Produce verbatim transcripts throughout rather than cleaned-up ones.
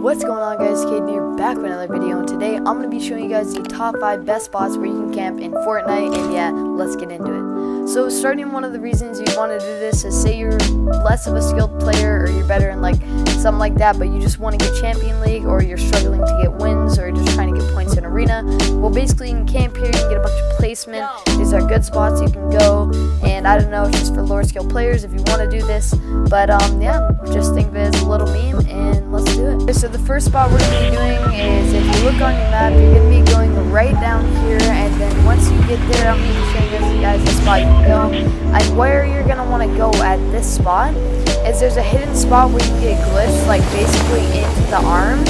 What's going on, guys? Kaden here, back with another video, and today I'm going to be showing you guys the top five best spots where you can camp in Fortnite, and yeah, let's get into it. So starting, one of the reasons you want to do this is, say you're less of a skilled player, or you're better in like something like that, but you just want to get Champion League, or you're struggling to get wins, or you're just trying to get points in Arena. Well, basically you can camp here, you can get a bunch of placement. These are good spots you can go, and I don't know, it's just for lower skill players if you want to do this, but um yeah, just think of it as a little meme and let's do it. So the first spot we're going to be doing is, if you look on your map, you're going to be going right down here, and then once you get there, I'm going to show you guys the spot you can go. And where you're going to want to go at this spot is, there's a hidden spot where you get glitched, like basically into the arm.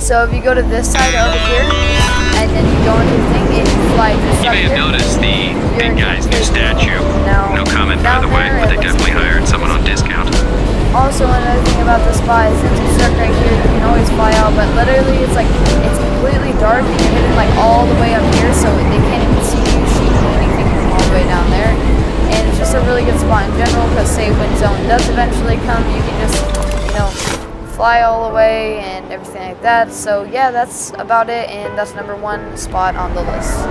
So if you go to this side over here, and then you go into the thing and you fly just you like You may have here, noticed the big guy's new statue. Now, no comment by the way, but they definitely hired someone on discount. Also, another thing about this spot is, since you're stuck right here, you can always fly out, but literally it's like, it's completely dark and you're hidden like all the way up here, so they can't even see you, shoot you, anything from all the way down there. And it's just a really good spot in general, because say when zone does eventually come, you can just, you know, fly all the way and everything like that. So yeah, that's about it, and that's number one spot on the list.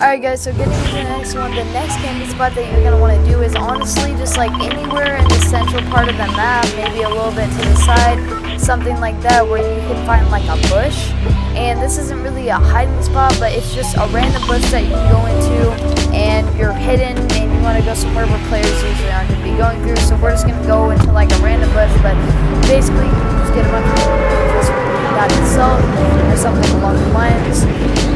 Alright guys, so getting into the next one, the next camping spot that you're going to want to do is honestly just like anywhere in the central part of the map, maybe a little bit to the side, something like that, where you can find like a bush. And this isn't really a hiding spot, but it's just a random bush that you can go into, and you're hidden and you want to go somewhere where players usually aren't going to be going through. So we're just going to go into like a random bush, but basically you can just get a bunch of people from that itself or something along the lines.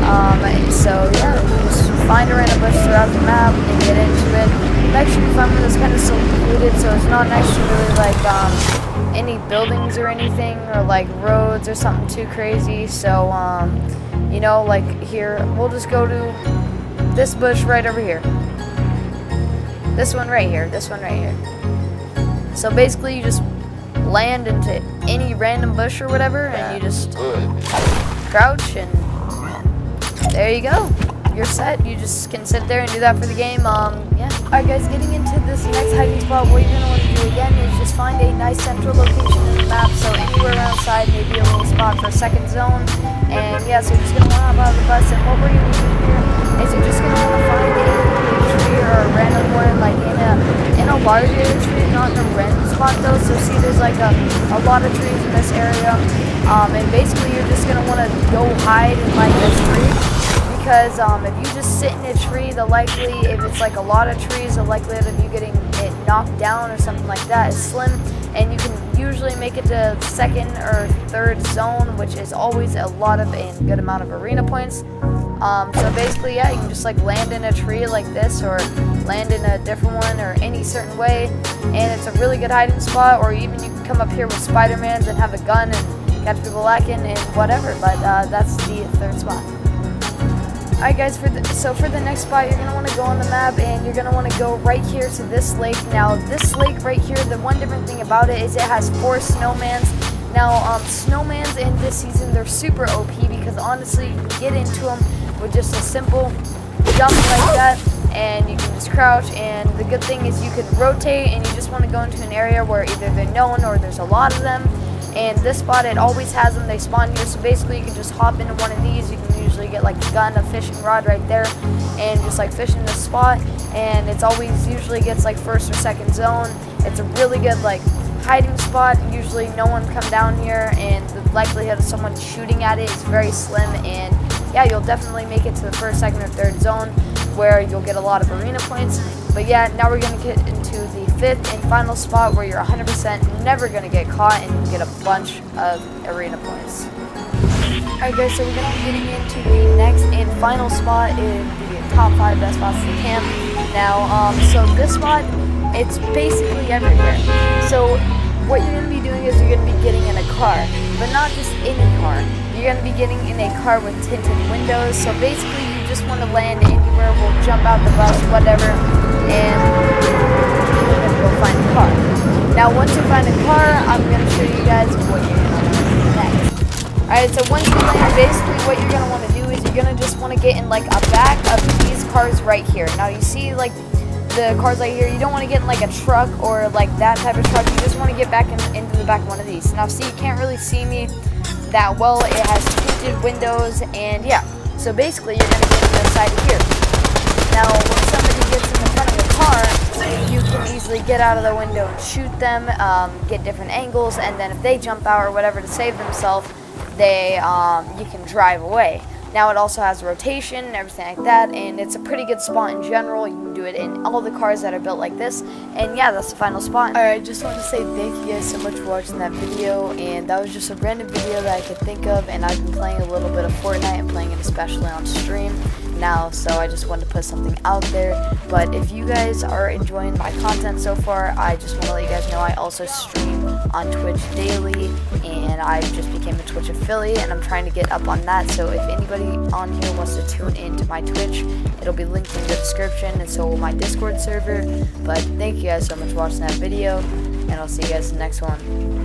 Um, so yeah, just find a random bush throughout the map and get into it. It's actually fun when it's kind of secluded, so it's not actually really like um, any buildings or anything, or like roads or something too crazy. So um, you know, like here, we'll just go to this bush right over here. This one right here. This one right here. So basically, you just land into any random bush or whatever, and you just crouch and. There you go. You're set. You just can sit there and do that for the game. Um, yeah. Alright guys, getting into this next hiding spot, what you're going to want to do again is just find a nice central location in the map. So anywhere around side, maybe a little spot for a second zone. And yeah, so you're just going to want to hop out of the bus. And what we're going to do here is, you're just going to want to find a tree or a random one, like in a, in a larger tree, not in a random spot though. So see, there's like a, a lot of trees in this area. Um, and basically you're just going to want to go hide in like this tree. Because um, if you just sit in a tree, the likely, if it's like a lot of trees, the likelihood of you getting it knocked down or something like that is slim. And you can usually make it to second or third zone, which is always a lot of a good amount of arena points. Um, so basically, yeah, you can just like land in a tree like this, or land in a different one, or any certain way. And it's a really good hiding spot, or even you can come up here with Spider-Mans and have a gun and catch people lacking and whatever. But uh, that's the third spot. Alright guys, for the, so for the next spot, you're going to want to go on the map, and you're going to want to go right here to this lake. Now, this lake right here, the one different thing about it is it has four snowmans. Now, um, snowmans in this season, they're super O P, because honestly, you can get into them with just a simple jump like that, and you can just crouch. And the good thing is you can rotate, and you just want to go into an area where either they're known or there's a lot of them. And this spot, it always has them, they spawn here, so basically you can just hop into one of these. You can usually get like a gun, a fishing rod right there, and just like fish in this spot, and it's always usually gets like first or second zone. It's a really good like hiding spot. Usually no one come down here, and the likelihood of someone shooting at it is very slim, and yeah, you'll definitely make it to the first, second, or third zone, where you'll get a lot of arena points. But yeah, now we're going to get into the fifth and final spot, where you're one hundred percent never going to get caught, and you get a bunch of arena points. Alright guys, so we're going to be getting into the next and final spot in the top five best spots in the camp. Now, um, so this spot, it's basically everywhere. So what you're going to be doing is, you're going to be getting in a car, but not just any car. You're going to be getting in a car with tinted windows. So basically, you just want to land anywhere. We'll jump out the bus, whatever, and we'll go find a car. Now, once you find a car, I'm going to show you guys what you're going to do next. Alright, so once you land, basically what you're going to want to do is, you're going to just want to get in like a back of these cars right here. Now, you see like the cars right here. You don't want to get in like a truck or like that type of truck. You just want to get back in, into the the back of one of these. Now see, you can't really see me that well. It has tinted windows, and yeah. So basically, you're going to get to the side of here. Now, when somebody gets in the front of the car, you can easily get out of the window and shoot them, um, get different angles, and then if they jump out or whatever to save themselves, they um, you can drive away. Now it also has rotation and everything like that, and it's a pretty good spot in general. You can do it in all the cars that are built like this, and yeah, that's the final spot. Alright, I just want to say thank you guys so much for watching that video, and that was just a random video that I could think of, and I've been playing a little bit of Fortnite and playing it especially on stream now, so I just wanted to put something out there. But if you guys are enjoying my content so far, I just want to let you guys know I also stream on Twitch daily, and I just became a Twitch affiliate, and I'm trying to get up on that. So if anybody on here wants to tune into my Twitch, it'll be linked in the description, and so will my Discord server. But thank you guys so much for watching that video, and I'll see you guys in the next one.